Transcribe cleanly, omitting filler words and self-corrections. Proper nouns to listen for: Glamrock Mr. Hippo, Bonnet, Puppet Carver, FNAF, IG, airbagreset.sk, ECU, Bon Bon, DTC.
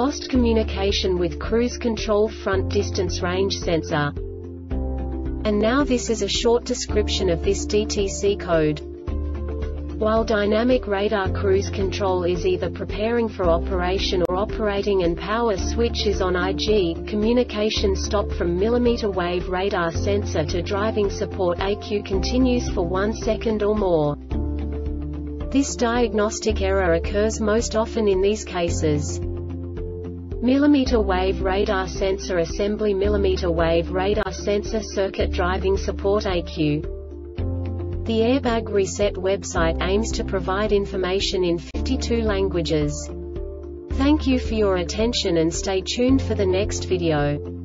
lost communication with cruise control front distance range sensor. And now this is a short description of this DTC code. While dynamic radar cruise control is either preparing for operation or operating and power switch is on IG, communication stop from millimeter wave radar sensor to driving support ECU continues for 1 second or more. This diagnostic error occurs most often in these cases. Millimeter wave radar sensor assembly, millimeter wave radar sensor circuit, driving support ECU. The Airbag Reset website aims to provide information in 52 languages. Thank you for your attention and stay tuned for the next video.